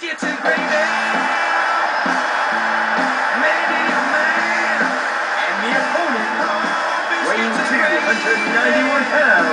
biscuits and gravy. Maybe a man. And the opponent, raw biscuits and gravy. 291 pounds.